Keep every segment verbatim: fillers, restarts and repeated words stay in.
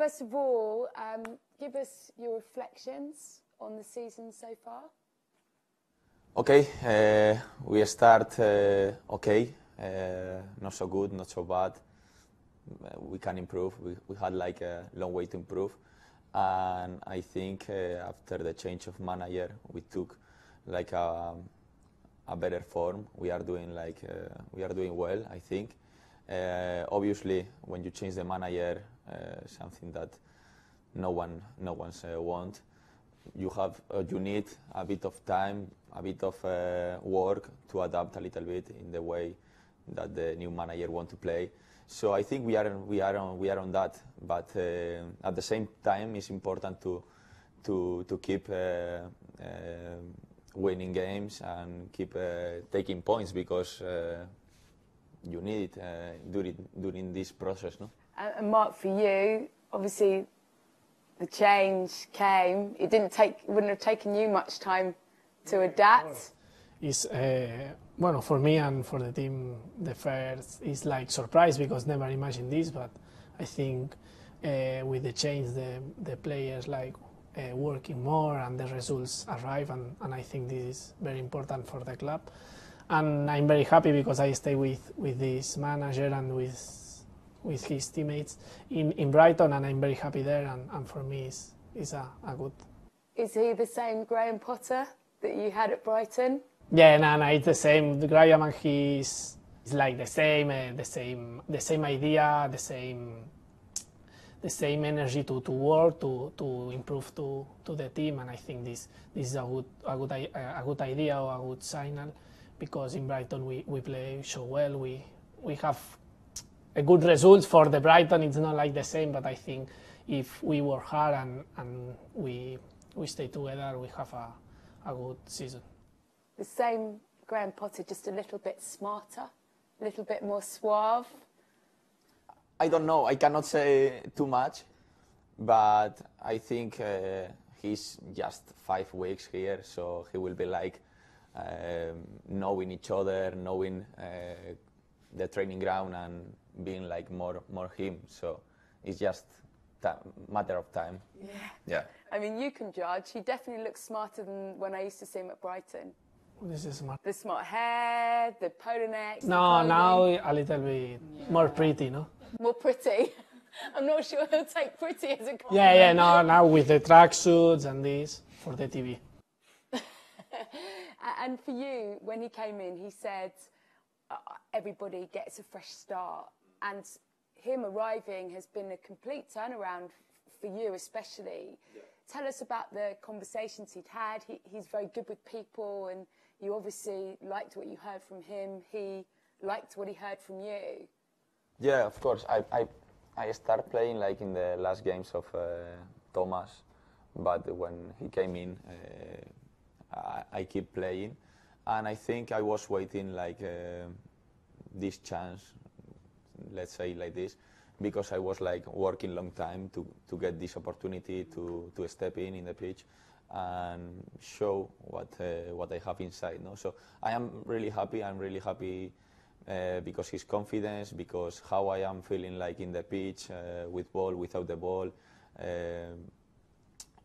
First of all, um, give us your reflections on the season so far. Okay, uh, we start uh, okay, uh, not so good, not so bad. We can improve. We, we had like a long way to improve, and I think uh, after the change of manager, we took like a, a better form. We are doing like uh, we are doing well, I think. Uh, obviously, when you change the manager, uh, something that no one no one's uh, want. You have uh, you need a bit of time, a bit of uh, work to adapt a little bit in the way that the new manager want to play. So I think we are we are on we are on that, but uh, at the same time it's important to to to keep uh, uh, winning games and keep uh, taking points, because uh, you need it uh, during during this process, no? And Mark, for you, obviously the change came. It didn't take wouldn't have taken you much time to adapt. It's, uh, well, for me and for the team, the first is like surprise, because never imagined this. But I think uh, with the change, the the players like uh, working more, and the results arrive, and, and I think this is very important for the club. And I'm very happy because I stay with with this manager and with with his teammates in in Brighton, and I'm very happy there. And, and for me, it's is a, a good. Is he the same Graham Potter that you had at Brighton? Yeah, no, no, it's the same. Graham and he's it's like the same, uh, the same, the same idea, the same, the same energy to, to work, to to improve to to the team, and I think this this is a good a good a good idea or a good signal, because in Brighton we we play so well, we we have a good result for the Brighton. It's not like the same, but I think if we work hard and and we we stay together, we have a a good season. The same Graham Potter, just a little bit smarter, a little bit more suave? I don't know. I cannot say too much, but I think uh, he's just five weeks here, so he will be like um, knowing each other, knowing uh, the training ground, and being like more, more him. So it's just a matter of time. Yeah. Yeah. I mean, you can judge. He definitely looks smarter than when I used to see him at Brighton. This is smart. The smart hair, the polo neck. No, now a little bit yeah. more pretty, no? More pretty. I'm not sure he'll take pretty as a compliment. Yeah, yeah, no, now with the tracksuits and this for the T V. And for you, when he came in, he said uh, everybody gets a fresh start. And him arriving has been a complete turnaround for you, especially. Yeah. Tell us about the conversations he'd had. He, he's very good with people, and you obviously liked what you heard from him. He liked what he heard from you. Yeah, of course. I I, I started playing like in the last games of uh, Thomas, but when he came in, uh, I, I keep playing, and I think I was waiting like uh, this chance, let's say like this, because I was like working long time to, to get this opportunity to, to step in in the pitch and show what uh, what I have inside. No, so I am really happy. I'm really happy uh, because his confidence, because how I am feeling like in the pitch uh, with ball, without the ball. Uh,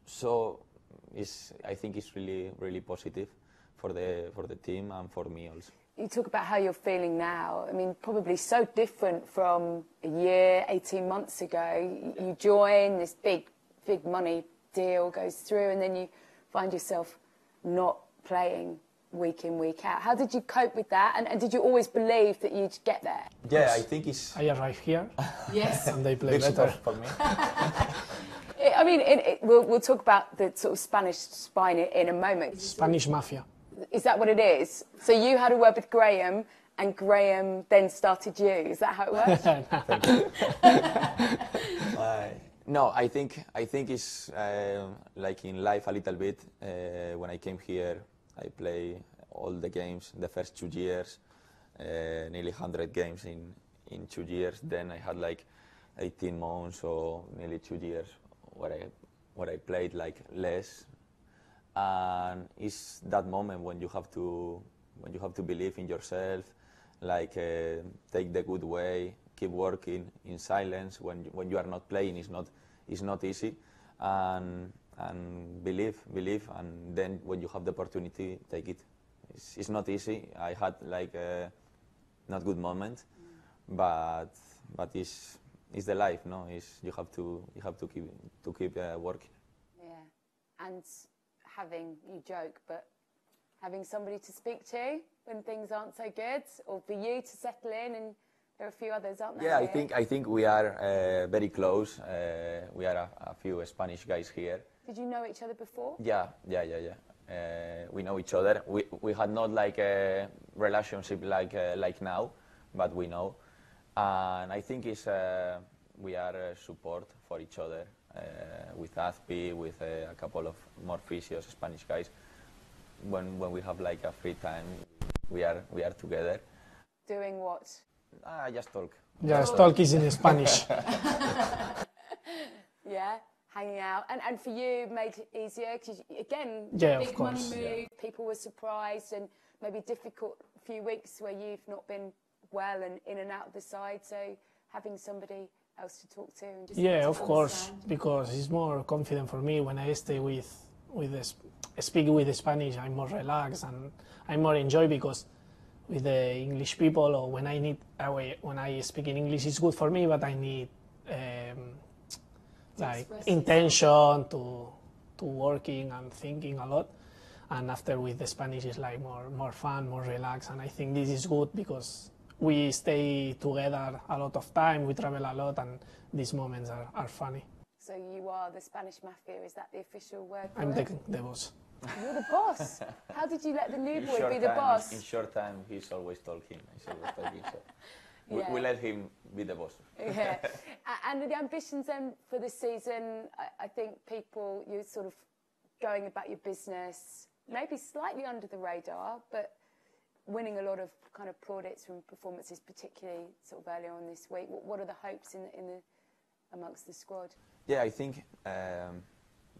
so it's, I think it's really really positive for the for the team and for me also. You talk about how you're feeling now. I mean, probably so different from a year, eighteen months ago. You join, this big, big money deal goes through, and then you find yourself not playing week in, week out. How did you cope with that? And, and did you always believe that you'd get there? Yeah, I think it's... I arrive here. Yes. And they play better for me. it, I mean, it, it, we'll, we'll talk about the sort of Spanish spine in a moment. Spanish mafia. Is that what it is? So you had a word with Graham, and Graham then started you. Is that how it works? uh, no, I think I think it's uh, like in life a little bit. Uh, when I came here, I play all the games. The first two years, uh, nearly one hundred games in in two years. Then I had like eighteen months or nearly two years where I where I played like less. And it's that moment when you have to when you have to believe in yourself, like uh, take the good way, keep working in silence. When you, when you are not playing, it's not is not easy, and and believe, believe, and then when you have the opportunity, take it. It's, it's not easy. I had like a not good moment, mm. but but it's it's the life, no? It's you have to you have to keep to keep uh, working. Yeah, and having you joke, but having somebody to speak to when things aren't so good, or for you to settle in, and there are a few others, aren't there? Yeah, I think I think we are uh, very close. Uh, we are a, a few Spanish guys here. Did you know each other before? Yeah, yeah, yeah, yeah. Uh, we know each other. We we had not like a relationship like uh, like now, but we know, and I think it's uh, we are uh, support for each other uh, with Azpi, with uh, a couple of more physios, Spanish guys. When when we have like a free time, we are we are together. Doing what? Ah, just talk. Just talk, talk is in Spanish. Yeah. Hanging out, and and for you made it easier because again, yeah, big money move. Yeah. People were surprised, and maybe difficult few weeks where you've not been well and in and out of the side. So having somebody else to talk to, and just yeah, of course, because it's more confident for me when I stay with with the, speak with the Spanish. I'm more relaxed and I more enjoy because with the English people, or when I need when I speak in English, it's good for me, but I need. Um, like intention to to working and thinking a lot, and after with the Spanish is like more more fun, more relaxed, and I think this is good because we stay together a lot of time, we travel a lot, and these moments are, are funny. So you are the Spanish mafia, is that the official word for I'm it? The, the boss. You're the boss? How did you let the new boy be the time, boss? In short time, he's always talking, he's always talking, so. We, yeah. we let him be the boss. Yeah. And the ambitions then for this season, I, I think people, you're sort of going about your business, maybe slightly under the radar, but winning a lot of kind of plaudits from performances, particularly sort of earlier on this week. What, what are the hopes in the, in the amongst the squad? Yeah, I think um,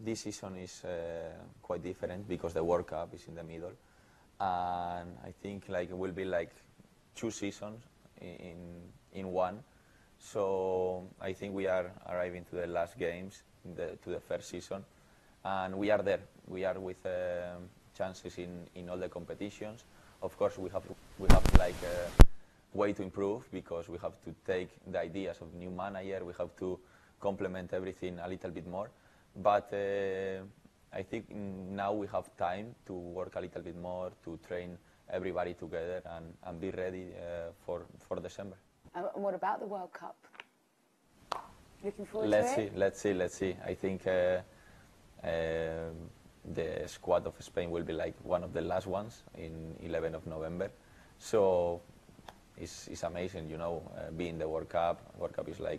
this season is uh, quite different because the World Cup is in the middle, and I think like it will be like two seasons in in one, so I think we are arriving to the last games, the, to the first season, and we are there. We are with uh, chances in, in all the competitions. Of course, we have we have like a way to improve because we have to take the ideas of new manager. We have to complement everything a little bit more. But uh, I think now we have time to work a little bit more, to train everybody together and, and be ready uh, for, for December. And what about the World Cup? Looking forward let's to see, it? Let's see, let's see. I think uh, uh, the squad of Spain will be like one of the last ones in eleventh of November. So it's, it's amazing, you know, uh, being the World Cup. World Cup is like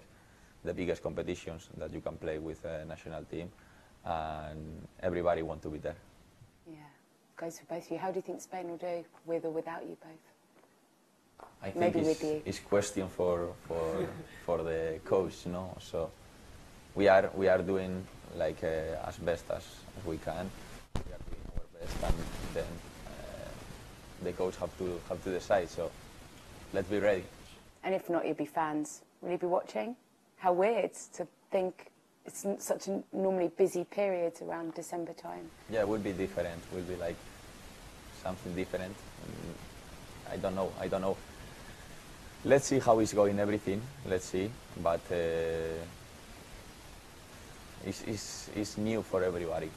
the biggest competitions that you can play with a national team, and everybody wants to be there. Yeah. Goes for both of you. How do you think Spain will do with or without you both? I think Maybe it's, with you. It's question for for for the coach, no? So we are we are doing like uh, as best as, as we can. We are doing our best, and then uh, the coach have to have to decide. So let's be ready. And if not, you'll be fans. Will you be watching? How weird to think. It's such a normally busy period around December time. Yeah, it will be different. It will be like something different. I don't know. I don't know. Let's see how it's going, everything. Let's see. But uh, it's, it's, it's new for everybody.